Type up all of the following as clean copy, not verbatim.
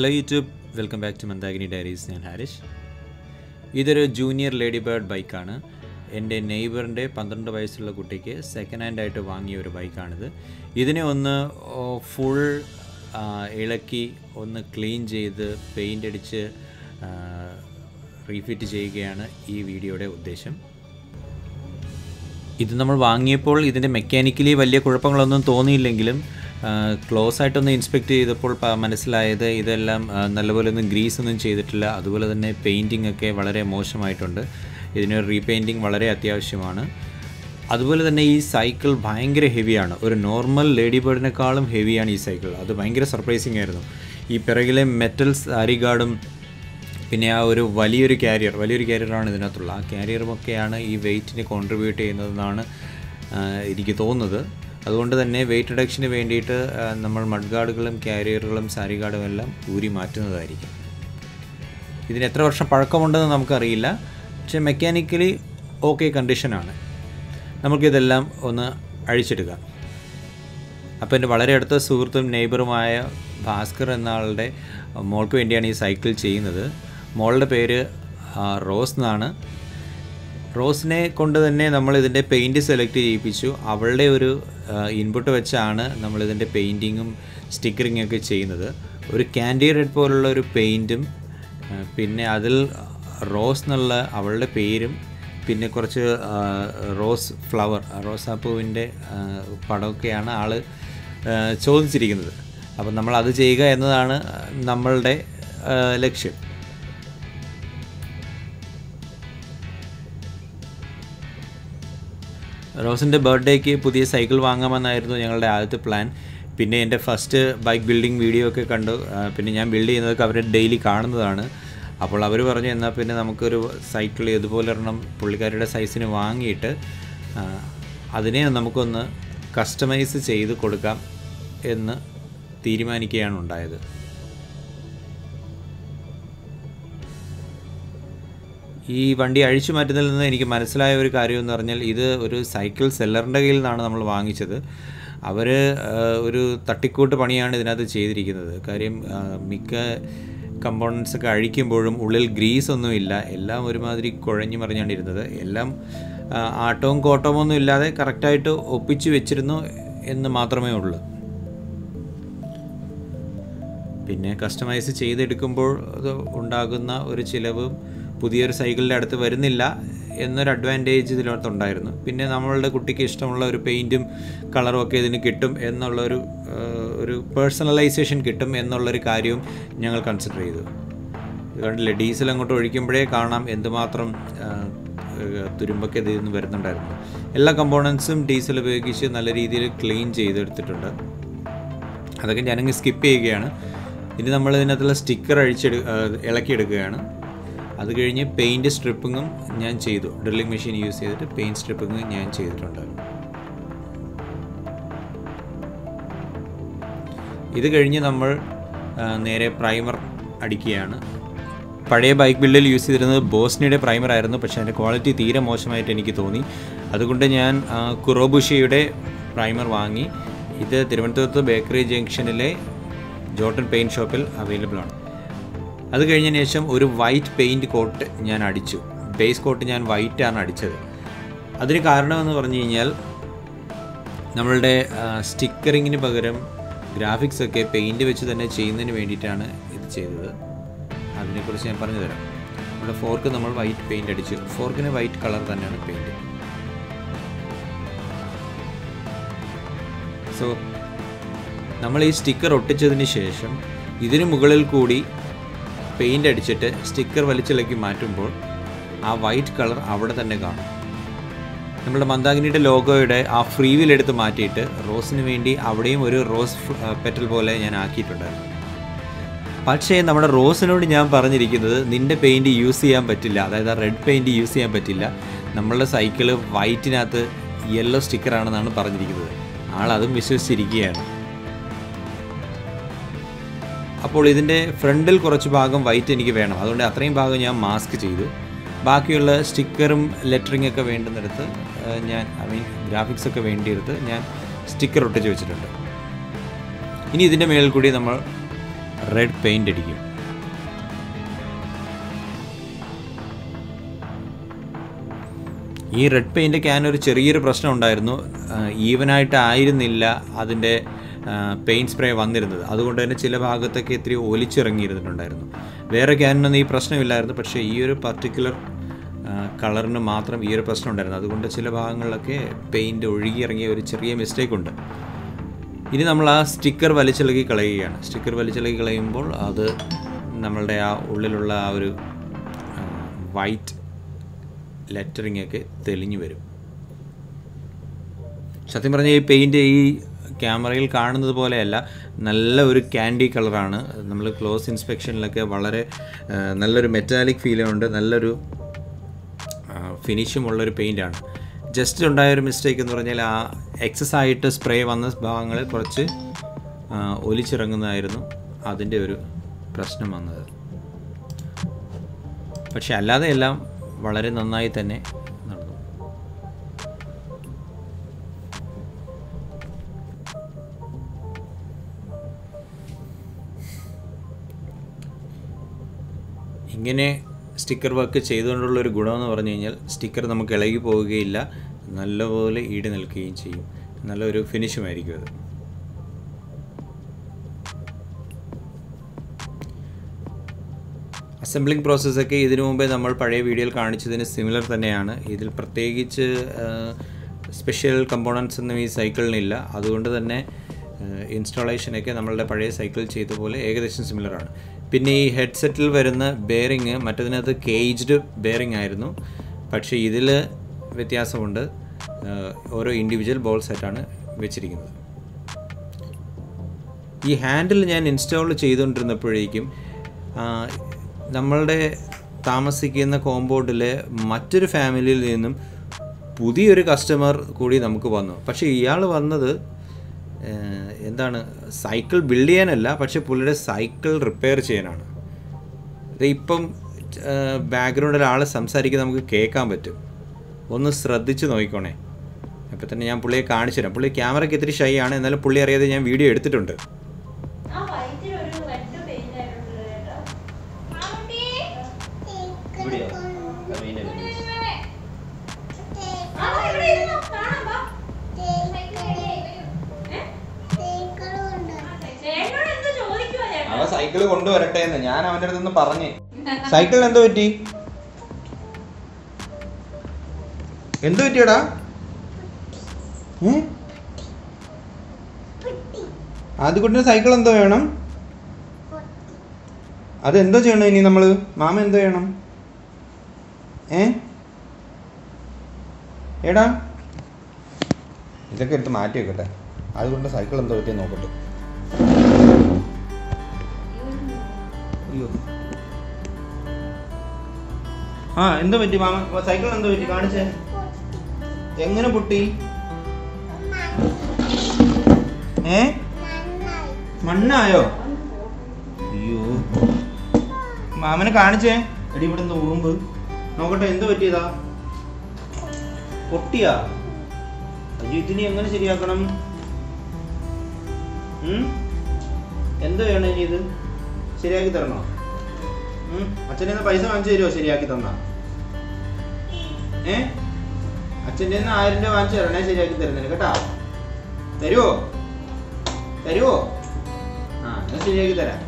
Hello YouTube, welcome back to Mandakini Diaries. ഞാൻ ഹാരിഷ്. ഇതൊരു junior lady bird ബൈക്കാണ്. എൻ്റെ നെയ്ബറിൻ്റെ 12 വയസ്സുള്ള കുട്ടിക്ക് സെക്കൻഡ് ഹാൻഡായിട്ട് വാങ്ങിയ ഒരു ബൈക്കാണിത്. ഇതിനെ ഒന്ന് ഫുൾ ഇളക്കി ഒന്ന് ക്ലീൻ ചെയ്ത് പെയിൻ്റ് അടിച്ച് റീഫിറ്റ് ചെയ്യുകയാണ് ഈ വീഡിയോയുടെ ഉദ്ദേശം. ഇത് നമ്മൾ വാങ്ങിയപ്പോൾ ഇതിൻ്റെ മെക്കാനിക്കലി വലിയ കുഴപ്പങ്ങളൊന്നും തോന്നിയില്ലെങ്കിലും ക്ലോസ് ആയിട്ടൊന്ന് ഇൻസ്പെക്റ്റ് ചെയ്തപ്പോൾ മനസ്സിലായത് ഇതെല്ലാം നല്ലപോലെ ഒന്നും ഗ്രീസ് ഒന്നും ചെയ്തിട്ടില്ല. അതുപോലെ തന്നെ പെയിൻറ്റിംഗ് ഒക്കെ വളരെ മോശമായിട്ടുണ്ട്. ഇതിനൊരു റീപെയിൻറ്റിംഗ് വളരെ അത്യാവശ്യമാണ്. അതുപോലെ തന്നെ ഈ സൈക്കിൾ ഭയങ്കര ഹെവിയാണ്. ഒരു നോർമൽ ലേഡി ബേർഡിനേക്കാളും ഹെവിയാണ് ഈ സൈക്കിൾ. അത് ഭയങ്കര സർപ്രൈസിങ് ആയിരുന്നു. ഈ പിറകിലെ മെറ്റൽസ് ആരിഗാർഡും പിന്നെ ആ ഒരു വലിയൊരു ക്യാരിയറാണ് ഇതിനകത്തുള്ള. ആ ക്യാരിയറുമൊക്കെയാണ് ഈ വെയ്റ്റിന് കോൺട്രിബ്യൂട്ട് ചെയ്യുന്നതെന്നാണ് എനിക്ക് തോന്നുന്നത്. അതുകൊണ്ട് തന്നെ വെയിറ്റ് റിഡക്ഷന് വേണ്ടിയിട്ട് നമ്മൾ മഡ് ഗാർഡുകളും ക്യാരിയറുകളും സാരി ഗാർഡും എല്ലാം ഊരി മാറ്റുന്നതായിരിക്കും. ഇതിന് എത്ര വർഷം പഴക്കമുണ്ടെന്ന് നമുക്കറിയില്ല, പക്ഷേ മെക്കാനിക്കലി ഓക്കെ കണ്ടീഷനാണ്. നമുക്കിതെല്ലാം ഒന്ന് അഴിച്ചെടുക്കാം. അപ്പോൾ എൻ്റെ വളരെ അടുത്ത സുഹൃത്തും നെയ്ബറുമായ ഭാസ്കർ എന്ന ആളുടെ മോൾക്ക് വേണ്ടിയാണ് ഈ സൈക്കിൾ ചെയ്യുന്നത്. മോളുടെ പേര് റോസ് എന്നാണ്. റോസിനെ കൊണ്ട് തന്നെ നമ്മളിതിൻ്റെ പെയിൻറ്റ് സെലക്ട് ചെയ്യിപ്പിച്ചു. അവളുടെ ഒരു ഇൻപുട്ട് വെച്ചാണ് നമ്മളിതിൻ്റെ പെയിൻറ്റിങ്ങും സ്റ്റിക്കറിങ്ങും ഒക്കെ ചെയ്യുന്നത്. ഒരു കാൻഡി റെഡ് പോലുള്ള ഒരു പെയിൻറ്റും പിന്നെ അതിൽ റോസ് എന്നുള്ള അവളുടെ പേരും പിന്നെ കുറച്ച് റോസ് ഫ്ലവർ റോസാപ്പൂവിൻ്റെ പടമൊക്കെയാണ് ആൾ ചോദിച്ചിരിക്കുന്നത്. അപ്പം നമ്മളത് ചെയ്യുക എന്നതാണ് നമ്മളുടെ ലക്ഷ്യം. റോസിൻ്റെ ബർത്ത്ഡേക്ക് പുതിയ സൈക്കിൾ വാങ്ങാമെന്നായിരുന്നു ഞങ്ങളുടെ ആദ്യത്തെ പ്ലാൻ. പിന്നെ എൻ്റെ ഫസ്റ്റ് ബൈക്ക് ബിൽഡിംഗ് വീഡിയോ ഒക്കെ കണ്ടു. പിന്നെ ഞാൻ ബിൽഡ് ചെയ്യുന്നതൊക്കെ അവർ ഡെയിലി കാണുന്നതാണ്. അപ്പോൾ അവർ പറഞ്ഞു എന്നാൽ പിന്നെ നമുക്കൊരു സൈക്കിൾ ഇതുപോലെ ഒരെണ്ണം പുള്ളിക്കാരുടെ സൈസിന് വാങ്ങിയിട്ട് അതിനെ നമുക്കൊന്ന് കസ്റ്റമൈസ് ചെയ്ത് കൊടുക്കാം എന്ന് തീരുമാനിക്കുകയാണ് ഉണ്ടായത്. ഈ വണ്ടി അഴിച്ചു മാറ്റുന്നതിൽ നിന്ന് എനിക്ക് മനസ്സിലായ ഒരു കാര്യമെന്ന് പറഞ്ഞാൽ ഇത് ഒരു സൈക്കിൾ സെല്ലറിൻ്റെ കയ്യിൽ നിന്നാണ് നമ്മൾ വാങ്ങിച്ചത്. അവർ ഒരു തട്ടിക്കൂട്ട് പണിയാണ് ഇതിനകത്ത് ചെയ്തിരിക്കുന്നത്. കാര്യം മിക്ക കമ്പോണൻസൊക്കെ അഴിക്കുമ്പോഴും ഉള്ളിൽ ഗ്രീസ് ഒന്നുമില്ല, എല്ലാം ഒരുമാതിരി കുഴഞ്ഞു മറിഞ്ഞാണ് ഇരുന്നത്. എല്ലാം ആട്ടവും കോട്ടവും ഒന്നും ഇല്ലാതെ കറക്റ്റായിട്ട് ഒപ്പിച്ച് വെച്ചിരുന്നു എന്ന് മാത്രമേ ഉള്ളൂ. പിന്നെ കസ്റ്റമൈസ് ചെയ്തെടുക്കുമ്പോൾ ഉണ്ടാകുന്ന ഒരു ചിലവും പുതിയൊരു സൈക്കിളിൻ്റെ അടുത്ത് വരുന്നില്ല എന്നൊരു അഡ്വാൻറ്റേജ് ഇതിനകത്തുണ്ടായിരുന്നു. പിന്നെ നമ്മളുടെ കുട്ടിക്ക് ഇഷ്ടമുള്ള ഒരു പെയിൻറ്റും കളറും ഒക്കെ ഇതിന് കിട്ടും എന്നുള്ളൊരു പേഴ്സണലൈസേഷൻ കിട്ടും എന്നുള്ളൊരു കാര്യവും ഞങ്ങൾ കൺസിഡർ ചെയ്തു. കണ്ടില്ലേ, ഡീസൽ അങ്ങോട്ട് ഒഴിക്കുമ്പോഴേ കാണാം എന്തുമാത്രം തുരുമ്പൊക്കെ ഇതിൽ നിന്ന് വരുന്നുണ്ടായിരുന്നു. എല്ലാ കമ്പോണൻസും ഡീസൽ ഉപയോഗിച്ച് നല്ല രീതിയിൽ ക്ലീൻ ചെയ്തെടുത്തിട്ടുണ്ട്. അതൊക്കെ ഞാനങ്ങ് സ്കിപ്പ് ചെയ്യുകയാണ്. ഇനി നമ്മൾ ഇതിനകത്തുള്ള സ്റ്റിക്കർ ഇളക്കിയെടുക്കുകയാണ്. അത് കഴിഞ്ഞ് പെയിൻറ്റ് സ്ട്രിപ്പിങ്ങും ഞാൻ ചെയ്തു. ഡ്രില്ലിംഗ് മെഷീൻ യൂസ് ചെയ്തിട്ട് പെയിൻറ്റ് സ്ട്രിപ്പിങ്ങും ഞാൻ ചെയ്തിട്ടുണ്ട്. ഇത് കഴിഞ്ഞ് നമ്മൾ നേരെ പ്രൈമർ അടിക്കുകയാണ്. പഴയ ബൈക്ക് ബിൽഡിൽ യൂസ് ചെയ്തിരുന്നത് ബോസ്നിയുടെ പ്രൈമർ ആയിരുന്നു. പക്ഷേ അതിൻ്റെ ക്വാളിറ്റി തീരെ മോശമായിട്ട് എനിക്ക് തോന്നി. അതുകൊണ്ട് ഞാൻ കുറോബുഷിയുടെ പ്രൈമർ വാങ്ങി. ഇത് തിരുവനന്തപുരത്ത് ബേക്കറി ജംഗ്ഷനിലെ ജോട്ടൺ പെയിൻറ്റ് ഷോപ്പിൽ അവൈലബിൾ ആണ്. അത് കഴിഞ്ഞതിന് ശേഷം ഒരു വൈറ്റ് പെയിൻറ്റ് കോട്ട് ഞാൻ അടിച്ചു. ബേസ് കോട്ട് ഞാൻ വൈറ്റാണ് അടിച്ചത്. അതിന് കാരണമെന്ന് പറഞ്ഞു കഴിഞ്ഞാൽ നമ്മളുടെ സ്റ്റിക്കറിങ്ങിന് പകരം ഗ്രാഫിക്സൊക്കെ പെയിൻറ്റ് വെച്ച് തന്നെ ചെയ്യുന്നതിന് വേണ്ടിയിട്ടാണ് ഇത് ചെയ്തത്. അതിനെക്കുറിച്ച് ഞാൻ പറഞ്ഞു തരാം. നമ്മുടെ ഫോർക്ക് നമ്മൾ വൈറ്റ് പെയിൻറ്റ് അടിച്ചു. ഫോർക്കിന് വൈറ്റ് കളർ തന്നെയാണ് പെയിൻറ്റ്. സോ നമ്മൾ ഈ സ്റ്റിക്കർ ഒട്ടിച്ചതിന് ശേഷം ഇതിന് മുകളിൽ കൂടി പെയിൻ്റ് അടിച്ചിട്ട് സ്റ്റിക്കർ വലിച്ചിളക്കി മാറ്റുമ്പോൾ ആ വൈറ്റ് കളർ അവിടെ തന്നെ കാണും. നമ്മുടെ മന്ദാകിനിയുടെ ലോഗോയുടെ ആ ഫ്രീ വീൽ എടുത്ത് മാറ്റിയിട്ട് റോസിന് വേണ്ടി അവിടെയും ഒരു റോസ് പെറ്റൽ പോലെ ഞാൻ ആക്കിയിട്ടുണ്ടായിരുന്നു. പക്ഷേ നമ്മുടെ റോസിനോട് ഞാൻ പറഞ്ഞിരിക്കുന്നത് നിൻ്റെ പെയിൻറ്റ് യൂസ് ചെയ്യാൻ പറ്റില്ല, അതായത് ആ റെഡ് പെയിൻറ്റ് യൂസ് ചെയ്യാൻ പറ്റില്ല, നമ്മളുടെ സൈക്കിള് വൈറ്റിനകത്ത് യെല്ലോ സ്റ്റിക്കറാണെന്നാണ് പറഞ്ഞിരിക്കുന്നത്. ആളതും വിശ്വസിച്ചിരിക്കുകയാണ്. അപ്പോൾ ഇതിൻ്റെ ഫ്രണ്ടിൽ കുറച്ച് ഭാഗം വൈറ്റ് എനിക്ക് വേണം. അതുകൊണ്ട് അത്രയും ഭാഗം ഞാൻ മാസ്ക് ചെയ്തു. ബാക്കിയുള്ള സ്റ്റിക്കറും ലെറ്ററിങ്ങൊക്കെ വേണ്ടുന്നിടത്ത് ഞാൻ ഗ്രാഫിക്സൊക്കെ വേണ്ടിയെടുത്ത് ഞാൻ സ്റ്റിക്കർ ഒട്ടിച്ച് വെച്ചിട്ടുണ്ട്. ഇനി ഇതിൻ്റെ മേളിൽ കൂടി നമ്മൾ റെഡ് പെയിൻ്റ് അടിക്കും. ഈ റെഡ് പെയിൻ്റ് ക്യാൻ ഒരു ചെറിയൊരു പ്രശ്നം ഉണ്ടായിരുന്നു, ഈവനായിട്ടായിരുന്നില്ല അതിൻ്റെ പെയിൻറ്റ് സ്പ്രേ വന്നിരുന്നത്. അതുകൊണ്ട് തന്നെ ചില ഭാഗത്തൊക്കെ ഇത്തിരി ഒലിച്ചിറങ്ങിയിരുന്നിട്ടുണ്ടായിരുന്നു. വേറെ ക്യാനിനൊന്നും ഈ പ്രശ്നമില്ലായിരുന്നു, പക്ഷേ ഈ ഒരു പർട്ടിക്കുലർ കളറിന് മാത്രം ഈ ഒരു പ്രശ്നം ഉണ്ടായിരുന്നു. അതുകൊണ്ട് ചില ഭാഗങ്ങളിലൊക്കെ പെയിൻറ്റ് ഒഴുകിയിറങ്ങിയ ഒരു ചെറിയ മിസ്റ്റേക്ക് ഉണ്ട്. ഇനി നമ്മൾ ആ സ്റ്റിക്കർ വലിച്ചിളകി കളയുകയാണ്. സ്റ്റിക്കർ വലിച്ചിളകി കളയുമ്പോൾ അത് നമ്മളുടെ ആ ഉള്ളിലുള്ള ആ ഒരു വൈറ്റ് ലെറ്ററിങ്ങൊക്കെ തെളിഞ്ഞു വരും. സത്യം പറഞ്ഞാൽ ഈ പെയിൻറ്റ് ഈ ക്യാമറയിൽ കാണുന്നത് പോലെയല്ല, നല്ല ഒരു ക്യാൻഡി കളറാണ്. നമ്മൾ ക്ലോസ് ഇൻസ്പെക്ഷനിലൊക്കെ വളരെ നല്ലൊരു മെറ്റാലിക് ഫീലുണ്ട്, നല്ലൊരു ഫിനിഷും ഉള്ളൊരു പെയിൻ്റാണ്. ജസ്റ്റ് ഉണ്ടായൊരു മിസ്റ്റേക്ക് എന്ന് പറഞ്ഞാൽ ആ എക്സസ് ആയിട്ട് സ്പ്രേ വന്ന ഭാഗങ്ങളിൽ കുറച്ച് ഒലിച്ചിറങ്ങുന്നതായിരുന്നു അതിൻ്റെ ഒരു പ്രശ്നം വന്നത്. പക്ഷെ അല്ലാതെ എല്ലാം വളരെ നന്നായി തന്നെ നടന്നു. ഇങ്ങനെ സ്റ്റിക്കർ വർക്ക് ചെയ്തുകൊണ്ടുള്ളൊരു ഗുണമെന്ന് പറഞ്ഞു കഴിഞ്ഞാൽ സ്റ്റിക്കർ നമുക്ക് ഇളകി പോവുകയില്ല, നല്ലപോലെ ഈട് നിൽക്കുകയും ചെയ്യും. നല്ലൊരു ഫിനിഷുമായിരിക്കും അത്. അസംബ്ലിംഗ് പ്രോസസ്സൊക്കെ ഇതിനു മുമ്പേ നമ്മൾ പഴയ വീഡിയോയിൽ കാണിച്ചതിന് സിമിലർ തന്നെയാണ്. ഇതിൽ പ്രത്യേകിച്ച് സ്പെഷ്യൽ കമ്പോണൻസ് ഒന്നും ഈ സൈക്കിളിനില്ല. അതുകൊണ്ട് തന്നെ ഇൻസ്റ്റാളേഷനൊക്കെ നമ്മളുടെ പഴയ സൈക്കിൾ ചെയ്ത പോലെ ഏകദേശം സിമിലറാണ്. പിന്നെ ഈ ഹെഡ്സെറ്റിൽ വരുന്ന ബെയറിങ് മറ്റതിനകത്ത് കേജ്ഡ് ബെയറിങ് ആയിരുന്നു, പക്ഷേ ഇതിൽ വ്യത്യാസമുണ്ട്. ഓരോ ഇൻഡിവിജ്വൽ ബോൾ സെറ്റാണ് വെച്ചിരിക്കുന്നത്. ഈ ഹാൻഡിൽ ഞാൻ ഇൻസ്റ്റാൾ ചെയ്തുകൊണ്ടിരുന്നപ്പോഴേക്കും നമ്മളുടെ താമസിക്കുന്ന കോമ്പൗണ്ടിലെ മറ്റൊരു ഫാമിലിയിൽ നിന്നും പുതിയൊരു കസ്റ്റമർ കൂടി നമുക്ക് വന്നു. പക്ഷേ ഇയാൾ വന്നത് എന്താണ്, സൈക്കിൾ ബിൽഡ് ചെയ്യാനല്ല, പക്ഷേ പുള്ളിയുടെ സൈക്കിൾ റിപ്പയർ ചെയ്യാനാണ്. ഇപ്പം ബാക്ക്ഗ്രൗണ്ടിൽ ആൾ സംസാരിക്കുന്നത് നമുക്ക് കേൾക്കാൻ പറ്റും, ഒന്ന് ശ്രദ്ധിച്ച് നോക്കിക്കോണേ. അപ്പം തന്നെ ഞാൻ പുള്ളിയെ കാണിച്ചു തരാം. പുള്ളി ക്യാമറയ്ക്ക് ഇത്തിരി ഷൈ ആണ്, എന്നാലും പുള്ളി അറിയാതെ ഞാൻ വീഡിയോ എടുത്തിട്ടുണ്ട്. സൈക്കിള് കൊണ്ടുവരട്ടെ എന്ന് ഞാൻ അവൻ്റെ അടുത്തൊന്ന് പറഞ്ഞേ. സൈക്കിളിന് എന്ത് പറ്റി, എന്ത് പറ്റിയടാ? ആദ്യക്കുട്ടിന് സൈക്കിൾ എന്തോ വേണം, അതെന്തോ ചെയ്യണം ഇനി നമ്മള്? മാമ എന്തോ ചെയ്യണം? ഏടാ ഇതൊക്കെ എടുത്ത് മാറ്റി വെക്കട്ടെ. ആദ്യക്കുട്ടിന് സൈക്കിൾ എന്തോ പറ്റിയെന്ന് നോക്കട്ടെ. ആ എന്ത് പറ്റി മാമ, സൈക്കിൾ എന്ത് പറ്റി? കാണിച്ചേ, എങ്ങനെ പൊട്ടി? മണ്ണായോ? അയ്യോ മാമനെ കാണിച്ചേ. എടി ഇവിടെ നിന്ന് ഉറുമ്പ് നോക്കട്ടെ, എന്ത് പറ്റിയതാ? പൊട്ടിയാ? ഇതിനി എങ്ങനെ ശരിയാക്കണം? എന്ത് വേണം ഇനി? ഇത് ശരിയാക്കി തരണോ? അച്ഛൻ്റെ പൈസ വാങ്ങിച്ചു തരുമോ ശരിയാക്കി തന്നാ? അച്ഛൻ്റെ 1000 രൂപ വാങ്ങിച്ചു തരണേ ശരിയാക്കി തരുന്നതിന് കേട്ടാ. തരുവോ? തരുവോ? ആ ഞാൻ ശരിയാക്കി തരാം.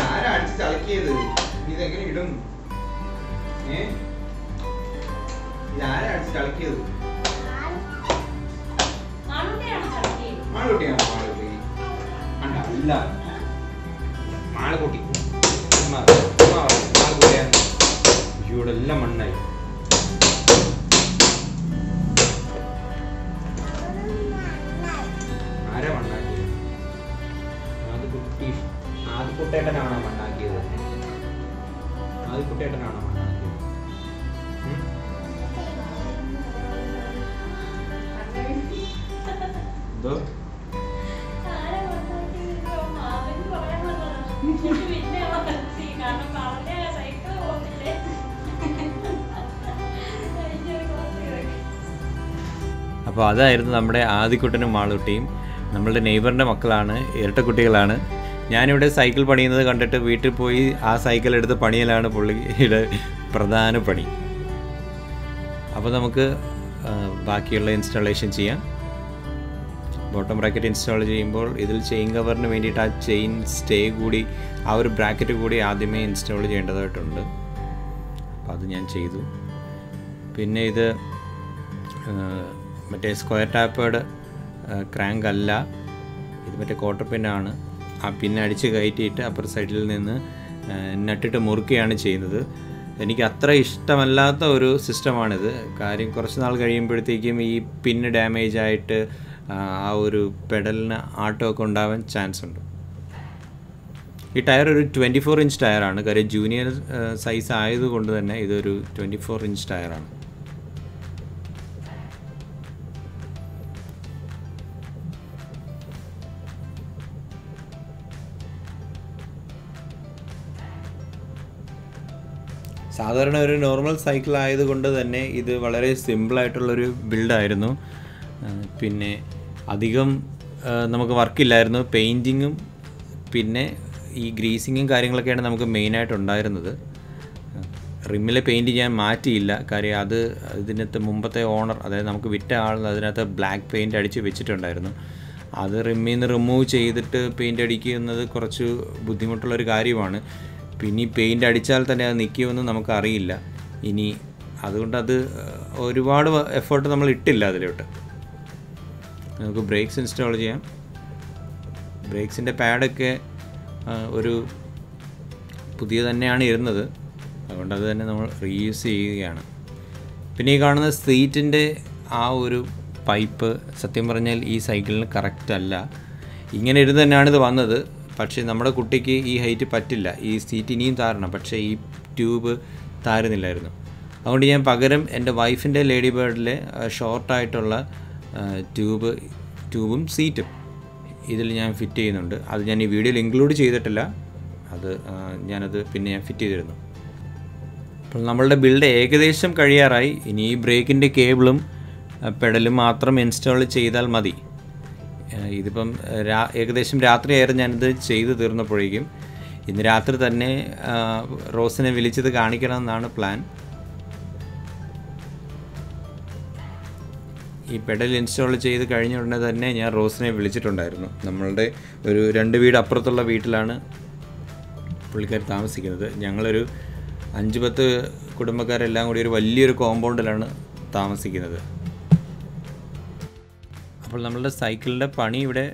ആരാ അടിച്ച് ചളക്കിയത്? ഇതെങ്ങനെ ഇടും? ഇതാരാ അടിച്ച് ചളക്കിയത്? ഇവിടെല്ലാം മണ്ണായി. ആരാ മണ്ണാക്കി? ആദ്യക്കുട്ടേട്ടനാണോ മണ്ണാക്കിയത്? ആദ്യക്കുട്ടേട്ടനാണോ മണ്ണാക്കിയത്? എന്തോ അപ്പോൾ അതായിരുന്നു നമ്മുടെ ആദിക്കുട്ടനും മാളൂട്ടിയും. നമ്മളുടെ നെയ്ബറിൻ്റെ മക്കളാണ്, ഇരട്ട കുട്ടികളാണ്. ഞാനിവിടെ സൈക്കിൾ പണിയുന്നത് കണ്ടിട്ട് വീട്ടിൽ പോയി ആ സൈക്കിൾ എടുത്ത് പണിയലാണ് പുള്ളിയുടെ പ്രധാന പണി. അപ്പോൾ നമുക്ക് ബാക്കിയുള്ള ഇൻസ്റ്റാളേഷൻ ചെയ്യാം. ബോട്ടം ബ്രാക്കറ്റ് ഇൻസ്റ്റാൾ ചെയ്യുമ്പോൾ ഇതിൽ ചെയിൻ കവറിന് വേണ്ടിയിട്ട് ആ ചെയിൻ സ്റ്റേ കൂടി ആ ഒരു ബ്രാക്കറ്റ് കൂടി ആദ്യമേ ഇൻസ്റ്റാൾ ചെയ്യേണ്ടതായിട്ടുണ്ട്. അപ്പോൾ അത് ഞാൻ ചെയ്തു. പിന്നെ ഇത് മറ്റേ സ്ക്വയർ ടാപ്പേഡ് ക്രാങ്ക് അല്ല, ഇത് മറ്റേ ക്വാർട്ടർ പിന്നാണ്. ആ പിന്നെ അടിച്ച് കയറ്റിയിട്ട് അപ്പർ സൈഡിൽ നിന്ന് നട്ടിട്ട് മുറുക്കുകയാണ് ചെയ്യുന്നത്. എനിക്ക് അത്ര ഇഷ്ടമല്ലാത്ത ഒരു സിസ്റ്റമാണിത്. കാര്യം കുറച്ച് നാൾ കഴിയുമ്പോഴത്തേക്കും ഈ പിന്ന് ഡാമേജ് ആയിട്ട് ആ ഒരു പെഡലിന് ആട്ടമൊക്കെ ഉണ്ടാവാൻ ചാൻസ് ഉണ്ട്. ഈ ടയർ ഒരു 24 ഇഞ്ച് ടയറാണ്. കാര്യം ജൂനിയർ സൈസ് ആയതുകൊണ്ട് തന്നെ ഇതൊരു 24 ഇഞ്ച് ടയറാണ്. സാധാരണ ഒരു നോർമൽ സൈക്കിൾ ആയതുകൊണ്ട് തന്നെ ഇത് വളരെ സിമ്പിളായിട്ടുള്ളൊരു ബിൽഡായിരുന്നു. പിന്നെ അധികം നമുക്ക് വർക്കില്ലായിരുന്നു. പെയിൻറ്റിങ്ങും പിന്നെ ഈ ഗ്രീസിങ്ങും കാര്യങ്ങളൊക്കെയാണ് നമുക്ക് മെയിനായിട്ടുണ്ടായിരുന്നത്. റിമ്മിലെ പെയിൻറ്റ് ഞാൻ മാറ്റിയില്ല. കാര്യം അത് ഇതിനകത്ത് മുമ്പത്തെ ഓണർ, അതായത് നമുക്ക് വിറ്റ ആൾ, അതിനകത്ത് ബ്ലാക്ക് പെയിൻറ്റ് അടിച്ച് വെച്ചിട്ടുണ്ടായിരുന്നു. അത് റിമ്മിൽ നിന്ന് റിമൂവ് ചെയ്തിട്ട് പെയിൻ്റ് അടിക്കുന്നത് കുറച്ച് ബുദ്ധിമുട്ടുള്ളൊരു കാര്യമാണ്. പിന്നെ ഈ പെയിൻ്റ് അടിച്ചാൽ തന്നെ അത് നിൽക്കുമെന്ന് നമുക്കറിയില്ല ഇനി. അതുകൊണ്ടത് ഒരുപാട് എഫേർട്ട് നമ്മൾ ഇട്ടില്ല അതിലോട്ട്. നമുക്ക് ബ്രേക്സ് ഇൻസ്റ്റാൾ ചെയ്യാം. ബ്രേക്സിൻ്റെ പാഡൊക്കെ ഒരു പുതിയ തന്നെയാണ് ഇരുന്നത്, അതുകൊണ്ട് അത് തന്നെ നമ്മൾ റീയൂസ് ചെയ്യുകയാണ്. പിന്നെ ഈ കാണുന്ന സീറ്റിൻ്റെ ആ ഒരു പൈപ്പ് സത്യം പറഞ്ഞാൽ ഈ സൈക്കിളിന് കറക്റ്റ് അല്ല. ഇങ്ങനെ ഇരുന്ന് തന്നെയാണ് ഇത് വന്നത്. പക്ഷേ നമ്മുടെ കുട്ടിക്ക് ഈ ഹൈറ്റ് പറ്റില്ല. ഈ സീറ്റ് ഇനിയും താരണം, പക്ഷേ ഈ ട്യൂബ് താരുന്നില്ലായിരുന്നു. അതുകൊണ്ട് ഞാൻ പകരം എൻ്റെ വൈഫിൻ്റെ ലേഡി ബേർഡിലെ ഷോർട്ടായിട്ടുള്ള ട്യൂബും സീറ്റും ഇതിൽ ഞാൻ ഫിറ്റ് ചെയ്യുന്നുണ്ട്. അത് ഞാൻ ഈ വീഡിയോയിൽ ഇൻക്ലൂഡ് ചെയ്തിട്ടില്ല, അത് ഞാൻ ഫിറ്റ് ചെയ്തിരുന്നു. അപ്പോൾ നമ്മളുടെ ബിൽഡ് ഏകദേശം കഴിയാറായി. ഇനി ഈ ബ്രേക്കിൻ്റെ കേബിളും പെഡലും മാത്രം ഇൻസ്റ്റാൾ ചെയ്താൽ മതി. ഇതിപ്പം ഏകദേശം രാത്രിയായിരുന്നു ഞാനിത് ചെയ്ത് തീർന്നപ്പോഴേക്കും. ഇന്ന് രാത്രി തന്നെ റോസിനെ വിളിച്ചത് കാണിക്കണമെന്നാണ് പ്ലാൻ. ഈ പെഡൽ ഇൻസ്റ്റാൾ ചെയ്ത് കഴിഞ്ഞ ഉടനെ തന്നെ ഞാൻ റോസിനെ വിളിച്ചിട്ടുണ്ടായിരുന്നു. നമ്മളുടെ ഒരു 2 വീട് അപ്പുറത്തുള്ള വീട്ടിലാണ് പുള്ളിക്കാർ താമസിക്കുന്നത്. ഞങ്ങളൊരു 5-10 കുടുംബക്കാരെല്ലാം കൂടി ഒരു വലിയൊരു കോമ്പൗണ്ടിലാണ് താമസിക്കുന്നത്. അപ്പോൾ നമ്മളുടെ സൈക്കിളിൻ്റെ പണി ഇവിടെ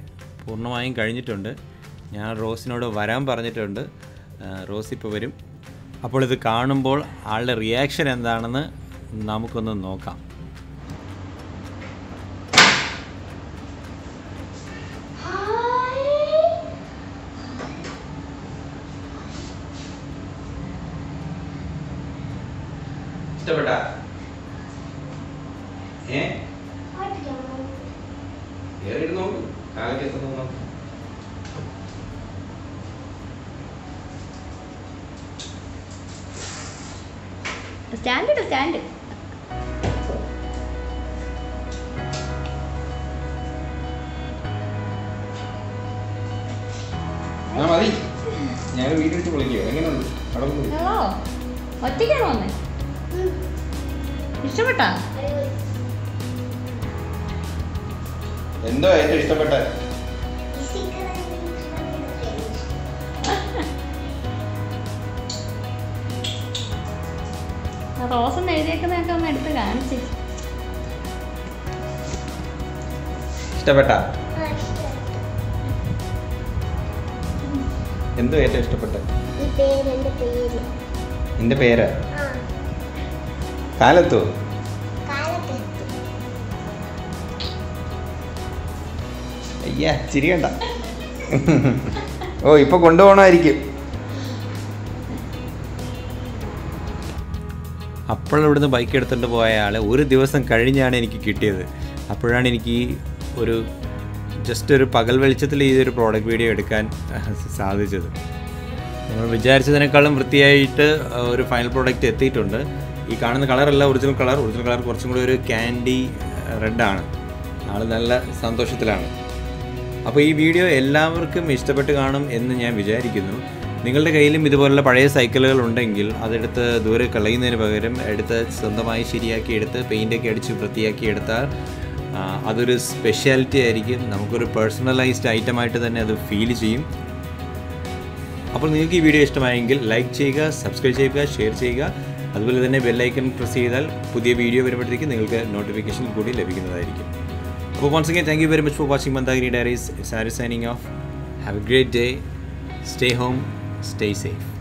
പൂർണ്ണമായും കഴിഞ്ഞിട്ടുണ്ട്. ഞാൻ റോസിനോട് വരാൻ പറഞ്ഞിട്ടുണ്ട്, റോസ് ഇപ്പോൾ വരും. അപ്പോൾ ഇത് കാണുമ്പോൾ ആളുടെ റിയാക്ഷൻ എന്താണെന്ന് നമുക്കൊന്ന് നോക്കാം. സ്റ്റാൻഡ് മതി. ഞാൻ വീട്ടിൽ വിളിക്കുക. എങ്ങനെയുണ്ട്? ഒറ്റയ്ക്കാണോ വന്നേ? ഇഷ്ടപ്പെട്ടാ? എന്തോ ഏറ്റവും ഇഷ്ടപ്പെട്ട റോസൻ എഴുതിയേക്കുന്നൊക്കെ ഒന്ന് എടുത്ത് കാണിച്ചു. ഇഷ്ടപ്പെട്ട എന്തോ ഏറ്റവും ഇഷ്ടപ്പെട്ട എന്റെ പേര് കാലത്തോ? അയ്യാ ചിരിക്കണ്ട. ഓ ഇപ്പൊ കൊണ്ടുപോകണമായിരിക്കും. അപ്പോഴിവിടുന്ന് ബൈക്ക് എടുത്തുകൊണ്ട് പോയ ആൾ ഒരു ദിവസം കഴിഞ്ഞാണ് എനിക്ക് കിട്ടിയത്. അപ്പോഴാണ് എനിക്ക് ഒരു ജസ്റ്റ് ഒരു പകൽ വെളിച്ചത്തിൽ ഈ ഒരു പ്രോഡക്റ്റ് വീഡിയോ എടുക്കാൻ സാധിച്ചത്. നമ്മൾ വിചാരിച്ചതിനേക്കാളും വൃത്തിയായിട്ട് ഒരു ഫൈനൽ പ്രോഡക്റ്റ് എത്തിയിട്ടുണ്ട്. ഈ കാണുന്ന കളറല്ല ഒറിജിനൽ കളർ. ഒറിജിനൽ കളർ കുറച്ചും കൂടി ഒരു കാൻഡി റെഡാണ്. ആള് നല്ല സന്തോഷത്തിലാണ്. അപ്പോൾ ഈ വീഡിയോ എല്ലാവർക്കും ഇഷ്ടപ്പെട്ട് കാണും എന്ന് ഞാൻ വിചാരിക്കുന്നു. നിങ്ങളുടെ കയ്യിലും ഇതുപോലുള്ള പഴയ സൈക്കിളുകൾ ഉണ്ടെങ്കിൽ അതെടുത്ത് ദൂരെ കളയുന്നതിന് പകരം എടുത്ത് സ്വന്തമായി ശരിയാക്കിയെടുത്ത് പെയിൻ്റൊക്കെ അടിച്ച് വൃത്തിയാക്കിയെടുത്താൽ അതൊരു സ്പെഷ്യാലിറ്റി ആയിരിക്കും. നമുക്കൊരു പേഴ്സണലൈസ്ഡ് ഐറ്റമായിട്ട് തന്നെ അത് ഫീൽ ചെയ്യും. അപ്പോൾ നിങ്ങൾക്ക് ഈ വീഡിയോ ഇഷ്ടമായെങ്കിൽ ലൈക്ക് ചെയ്യുക, സബ്സ്ക്രൈബ് ചെയ്യുക, ഷെയർ ചെയ്യുക. അതുപോലെ തന്നെ ബെല്ലൈക്കൺ പ്രസ് ചെയ്താൽ പുതിയ വീഡിയോ വരുമ്പോഴത്തേക്ക് നിങ്ങൾക്ക് നോട്ടിഫിക്കേഷൻ കൂടി ലഭിക്കുന്നതായിരിക്കും. അപ്പോൾ once again thank you very much for watching Mandakini diaries. Sari signing off. Have a great day. Stay home, stay safe.